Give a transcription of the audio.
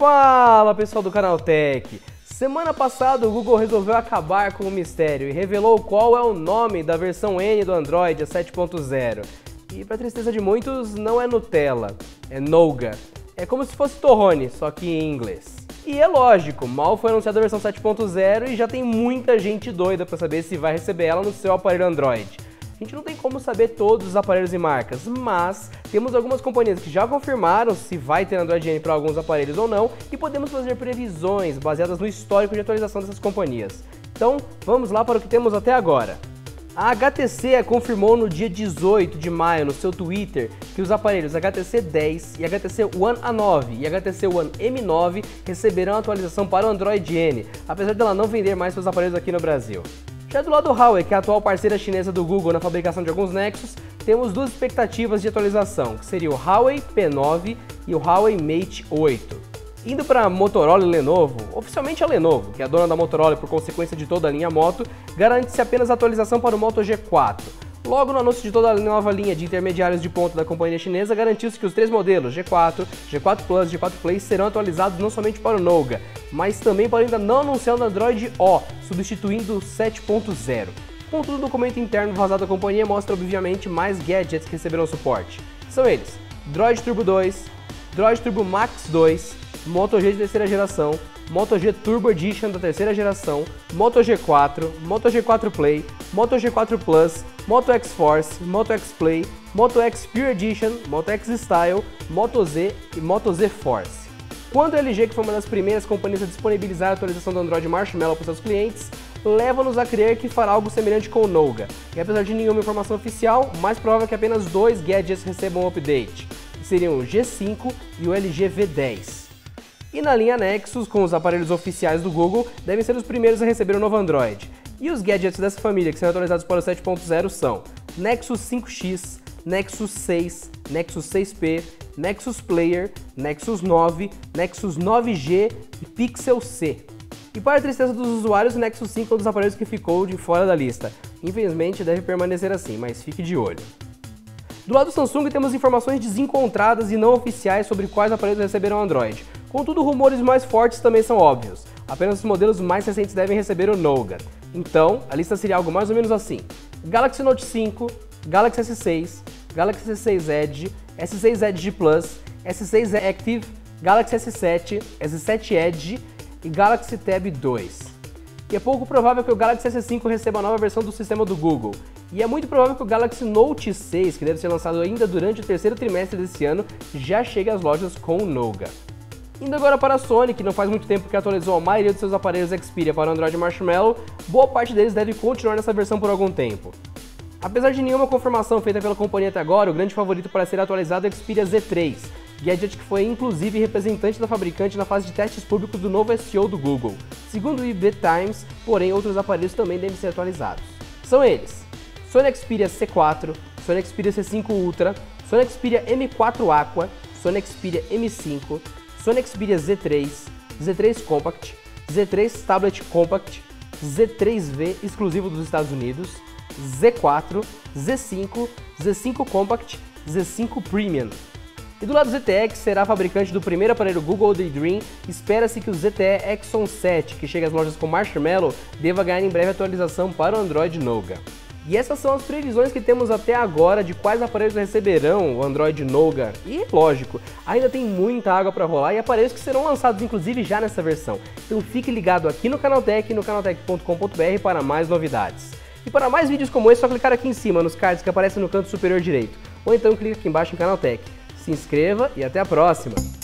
Fala pessoal do Canaltech! Semana passada o Google resolveu acabar com o mistério e revelou qual é o nome da versão N do Android, a 7.0. E para tristeza de muitos, não é Nutella, é Nougat. É como se fosse torrone, só que em inglês. E é lógico, mal foi anunciada a versão 7.0 e já tem muita gente doida para saber se vai receber ela no seu aparelho Android. A gente não tem como saber todos os aparelhos e marcas, mas temos algumas companhias que já confirmaram se vai ter Android N para alguns aparelhos ou não, e podemos fazer previsões baseadas no histórico de atualização dessas companhias. Então, vamos lá para o que temos até agora. A HTC confirmou no dia 18 de maio no seu Twitter que os aparelhos HTC 10 e HTC One A9 e HTC One M9 receberão a atualização para o Android N, apesar dela não vender mais seus aparelhos aqui no Brasil. Já do lado do Huawei, que é a atual parceira chinesa do Google na fabricação de alguns Nexus, temos duas expectativas de atualização, que seria o Huawei P9 e o Huawei Mate 8. Indo para Motorola e Lenovo, oficialmente a Lenovo, que é a dona da Motorola e por consequência de toda a linha Moto, garante-se apenas a atualização para o Moto G4. Logo no anúncio de toda a nova linha de intermediários de ponta da companhia chinesa, garantiu-se que os três modelos, G4, G4 Plus e G4 Play, serão atualizados não somente para o Nougat, mas também para o ainda não anunciado Android O, substituindo o 7.0. Contudo, o documento interno vazado da companhia mostra obviamente mais gadgets que receberão suporte. São eles, Droid Turbo 2, Droid Turbo Max 2, Moto G de terceira geração, Moto G Turbo Edition da terceira geração, Moto G4, Moto G4 Play, Moto G4 Plus, Moto X Force, Moto X Play, Moto X Pure Edition, Moto X Style, Moto Z e Moto Z Force. Quando a LG, que foi uma das primeiras companhias a disponibilizar a atualização do Android Marshmallow para seus clientes, leva-nos a crer que fará algo semelhante com o Nougat. E apesar de nenhuma informação oficial, mais provável é que apenas dois gadgets recebam um update, que seriam o G5 e o LG V10. E na linha Nexus, com os aparelhos oficiais do Google, devem ser os primeiros a receber o novo Android. E os gadgets dessa família que serão atualizados para o 7.0 são Nexus 5X, Nexus 6, Nexus 6P, Nexus Player, Nexus 9, Nexus 9G e Pixel C. E para a tristeza dos usuários, o Nexus 5 é um dos aparelhos que ficou de fora da lista. Infelizmente deve permanecer assim, mas fique de olho. Do lado do Samsung temos informações desencontradas e não oficiais sobre quais aparelhos receberão Android. Contudo, rumores mais fortes também são óbvios. Apenas os modelos mais recentes devem receber o Nougat. Então, a lista seria algo mais ou menos assim. Galaxy Note 5, Galaxy S6, Galaxy S6 Edge, S6 Edge Plus, S6 Active, Galaxy S7, S7 Edge e Galaxy Tab 2. E é pouco provável que o Galaxy S5 receba a nova versão do sistema do Google. E é muito provável que o Galaxy Note 6, que deve ser lançado ainda durante o terceiro trimestre desse ano, já chegue às lojas com o Nougat. Indo agora para a Sony, que não faz muito tempo que atualizou a maioria dos seus aparelhos Xperia para o Android Marshmallow, boa parte deles deve continuar nessa versão por algum tempo. Apesar de nenhuma confirmação feita pela companhia até agora, o grande favorito para ser atualizado é o Xperia Z3, gadget que foi inclusive representante da fabricante na fase de testes públicos do novo SEO do Google. Segundo o IB Times, porém, outros aparelhos também devem ser atualizados. São eles, Sony Xperia C4, Sony Xperia C5 Ultra, Sony Xperia M4 Aqua, Sony Xperia M5, Sony Xperia Z3, Z3 Compact, Z3 Tablet Compact, Z3V exclusivo dos Estados Unidos, Z4, Z5, Z5 Compact, Z5 Premium. E do lado do ZTE, que será fabricante do primeiro aparelho Google Daydream, espera-se que o ZTE Axon 7, que chega às lojas com Marshmallow, deva ganhar em breve atualização para o Android Nougat. E essas são as previsões que temos até agora de quais aparelhos receberão o Android Nougat. E, lógico, ainda tem muita água para rolar e aparelhos que serão lançados inclusive já nessa versão. Então fique ligado aqui no Canaltech e no canaltech.com.br para mais novidades. E para mais vídeos como esse, é só clicar aqui em cima nos cards que aparecem no canto superior direito. Ou então clica aqui embaixo em Canaltech. Se inscreva e até a próxima!